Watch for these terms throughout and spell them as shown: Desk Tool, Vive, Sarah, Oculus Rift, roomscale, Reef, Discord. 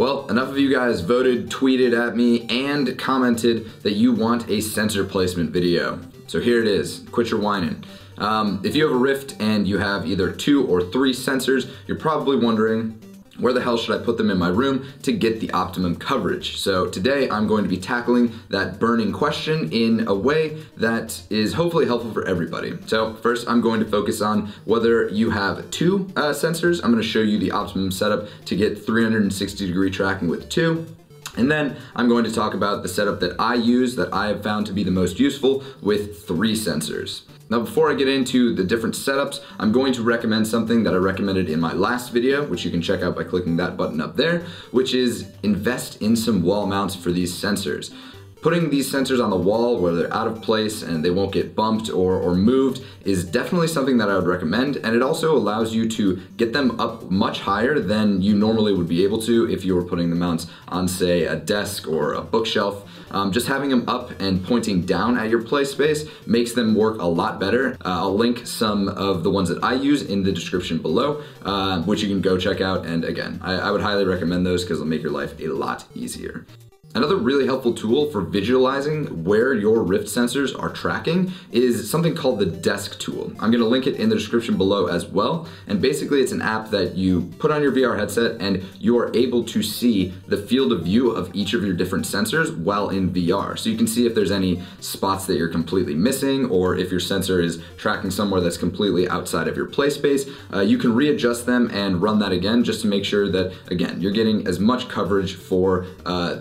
Well, enough of you guys voted, tweeted at me, and commented that you want a sensor placement video. So here it is, quit your whining. If you have a Rift and you have either 2 or 3 sensors, you're probably wondering, where the hell should I put them in my room to get the optimum coverage? So today I'm going to be tackling that burning question in a way that is hopefully helpful for everybody. So first I'm going to focus on whether you have 2 sensors. I'm gonna show you the optimum setup to get 360-degree tracking with 2. And then I'm going to talk about the setup that I use that I have found to be the most useful with 3 sensors. Now, before I get into the different setups, I'm going to recommend something that I recommended in my last video, which you can check out by clicking that button up there, which is invest in some wall mounts for these sensors. Putting these sensors on the wall where they're out of place and they won't get bumped or moved is definitely something that I would recommend, and it also allows you to get them up much higher than you normally would be able to if you were putting the mounts on, say, a desk or a bookshelf. Just having them up and pointing down at your play space makes them work a lot better. I'll link some of the ones that I use in the description below, which you can go check out, and again, I would highly recommend those because they'll make your life a lot easier. Another really helpful tool for visualizing where your Rift sensors are tracking is something called the Desk Tool. I'm gonna link it in the description below as well. And basically it's an app that you put on your VR headset and you are able to see the field of view of each of your different sensors while in VR. So you can see if there's any spots that you're completely missing or if your sensor is tracking somewhere that's completely outside of your play space. You can readjust them and run that again just to make sure that, again, you're getting as much coverage for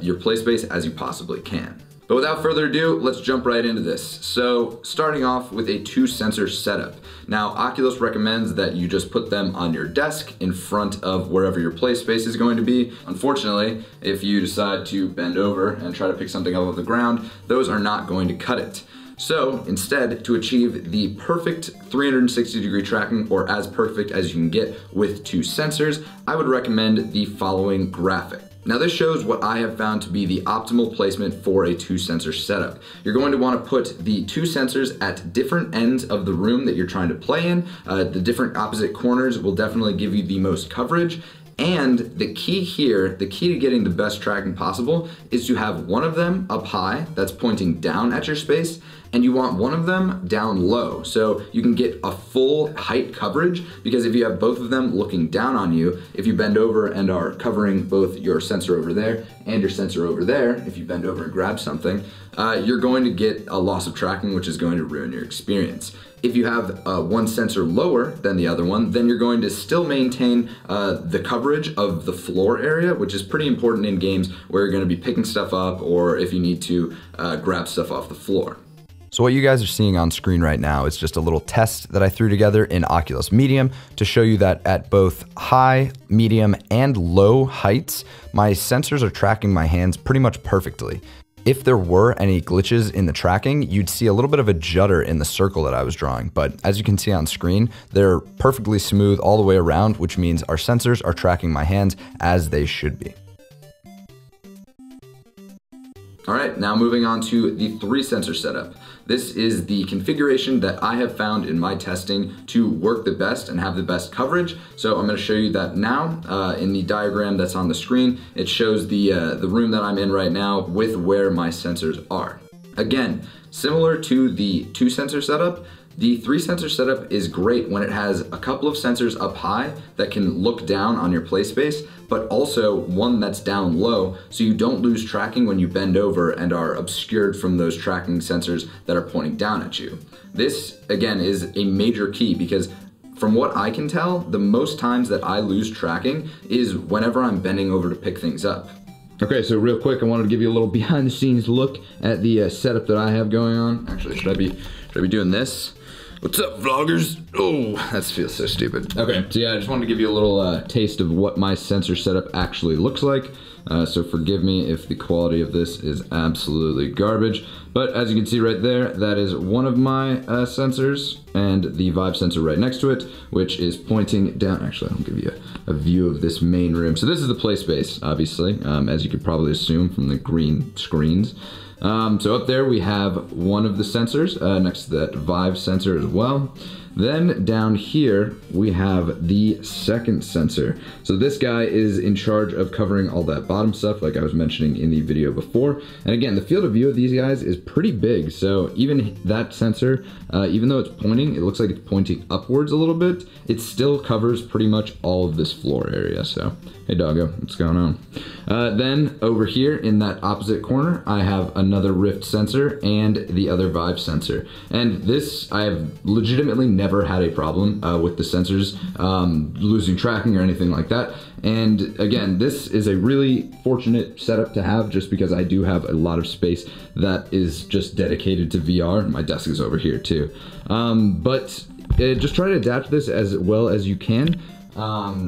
your play space as you possibly can. But without further ado, let's jump right into this. So starting off with a 2-sensor setup. Now, Oculus recommends that you just put them on your desk in front of wherever your play space is going to be. Unfortunately, if you decide to bend over and try to pick something up off the ground, those are not going to cut it. So instead, to achieve the perfect 360-degree tracking, or as perfect as you can get with 2 sensors, I would recommend the following graphic. Now this shows what I have found to be the optimal placement for a 2-sensor setup. You're going to want to put the 2 sensors at different ends of the room that you're trying to play in. The different opposite corners will definitely give you the most coverage. And the key here, the key to getting the best tracking possible is to have one of them up high that's pointing down at your space, and you want one of them down low so you can get a full height coverage, because if you have both of them looking down on you, if you bend over and are covering both your sensor over there and your sensor over there, if you bend over and grab something, you're going to get a loss of tracking, which is going to ruin your experience. If you have one sensor lower than the other one, then you're going to still maintain the coverage of the floor area, which is pretty important in games where you're going to be picking stuff up or if you need to grab stuff off the floor. So what you guys are seeing on screen right now is just a little test that I threw together in Oculus Medium to show you that at both high, medium, and low heights, my sensors are tracking my hands pretty much perfectly. If there were any glitches in the tracking, you'd see a little bit of a judder in the circle that I was drawing, but as you can see on screen, they're perfectly smooth all the way around, which means our sensors are tracking my hands as they should be. All right, now moving on to the 3-sensor setup. This is the configuration that I have found in my testing to work the best and have the best coverage. So I'm gonna show you that now in the diagram that's on the screen. It shows the room that I'm in right now with where my sensors are. Again, similar to the 2-sensor setup, the 3-sensor setup is great when it has a couple of sensors up high that can look down on your play space, but also one that's down low so you don't lose tracking when you bend over and are obscured from those tracking sensors that are pointing down at you. This, again, is a major key because from what I can tell, the most times that I lose tracking is whenever I'm bending over to pick things up. Okay, so real quick, I wanted to give you a little behind the scenes look at the setup that I have going on. Actually, should I be doing this? What's up, vloggers? Oh, that feels so stupid. Okay, so yeah, I just wanted to give you a little taste of what my sensor setup actually looks like. So forgive me if the quality of this is absolutely garbage. But as you can see right there, that is one of my sensors and the Vive sensor right next to it, which is pointing down. Actually, I'll give you a view of this main room. So this is the play space, obviously, as you could probably assume from the green screens. So up there we have one of the sensors next to that Vive sensor as well. Then down here, we have the second sensor. So this guy is in charge of covering all that bottom stuff like I was mentioning in the video before. And again, the field of view of these guys is pretty big. So even that sensor, even though it's pointing, it looks like it's pointing upwards a little bit, it still covers pretty much all of this floor area. So, hey doggo, what's going on? Then over here in that opposite corner, I have another Rift sensor and the other Vive sensor. And this, I have legitimately never had a problem with the sensors losing tracking or anything like that. And again, this is a really fortunate setup to have just because I do have a lot of space that is just dedicated to VR. My desk is over here too. But just try to adapt this as well as you can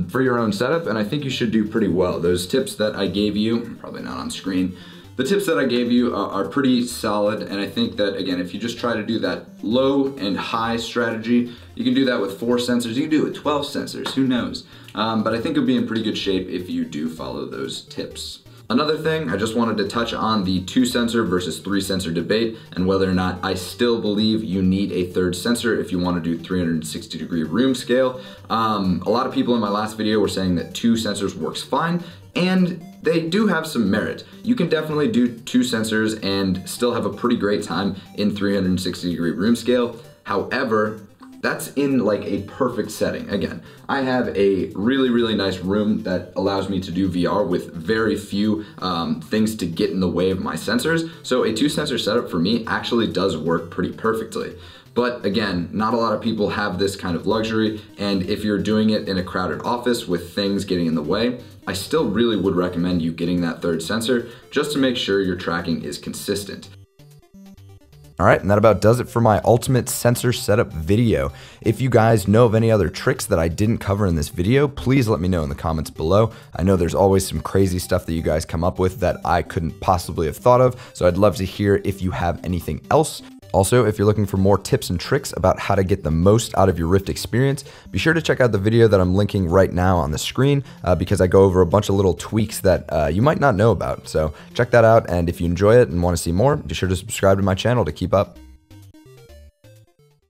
for your own setup, and I think you should do pretty well. Those tips that I gave you, probably not on screen, the tips that I gave you are pretty solid, and I think that, again, if you just try to do that low and high strategy, you can do that with 4 sensors, you can do it with 12 sensors, who knows? But I think you'll be in pretty good shape if you do follow those tips. Another thing, I just wanted to touch on the 2 sensor versus 3 sensor debate and whether or not I still believe you need a 3rd sensor if you want to do 360-degree room scale. A lot of people in my last video were saying that 2 sensors works fine, and they do have some merit. You can definitely do 2 sensors and still have a pretty great time in 360-degree room scale. However, that's in like a perfect setting. Again, I have a really, really nice room that allows me to do VR with very few things to get in the way of my sensors. So a 2 sensor setup for me actually does work pretty perfectly. But again, not a lot of people have this kind of luxury, and if you're doing it in a crowded office with things getting in the way, I still really would recommend you getting that 3rd sensor just to make sure your tracking is consistent. All right, and that about does it for my ultimate sensor setup video. If you guys know of any other tricks that I didn't cover in this video, please let me know in the comments below. I know there's always some crazy stuff that you guys come up with that I couldn't possibly have thought of, so I'd love to hear if you have anything else. Also, if you're looking for more tips and tricks about how to get the most out of your Rift experience, be sure to check out the video that I'm linking right now on the screen because I go over a bunch of little tweaks that you might not know about. So check that out, and if you enjoy it and want to see more, be sure to subscribe to my channel to keep up.